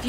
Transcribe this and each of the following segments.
Do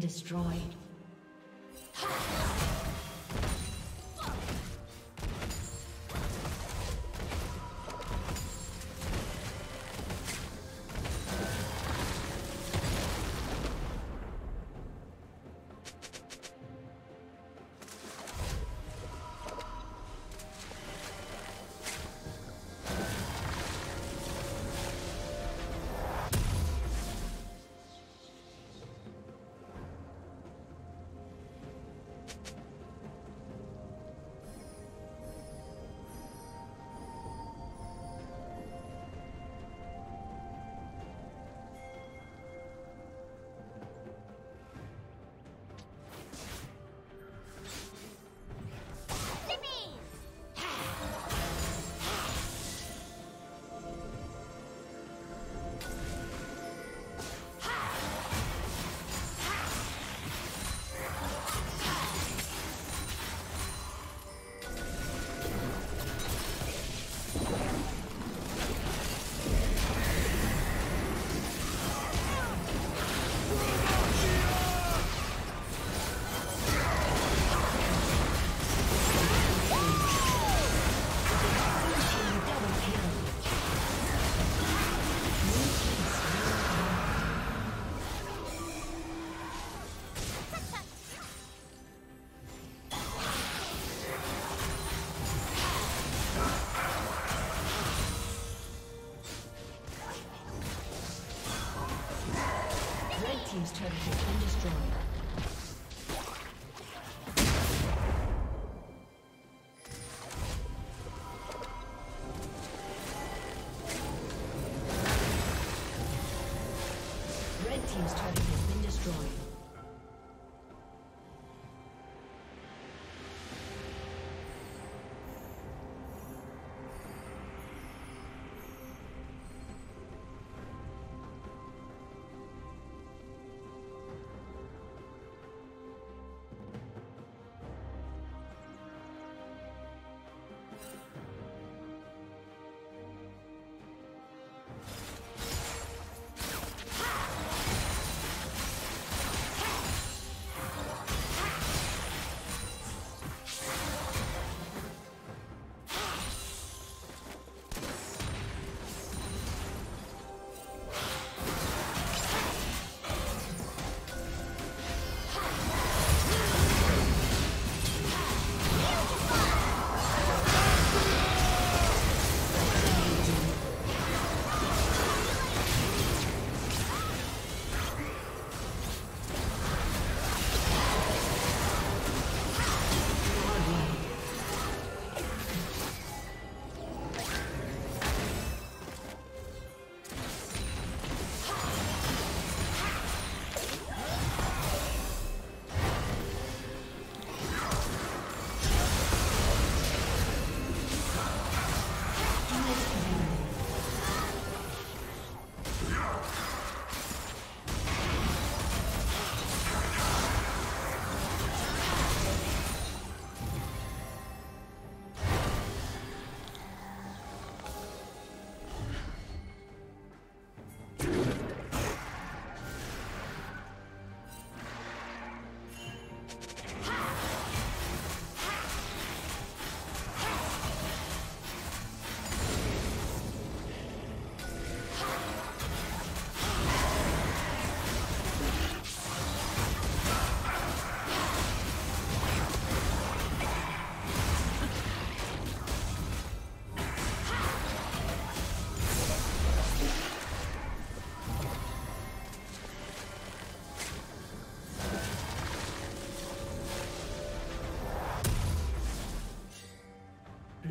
Destroyed.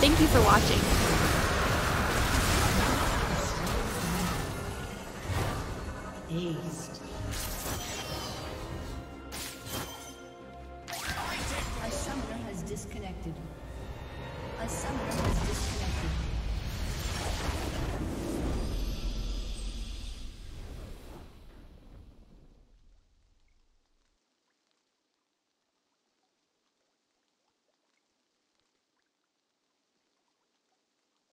Thank you for watching. Ace.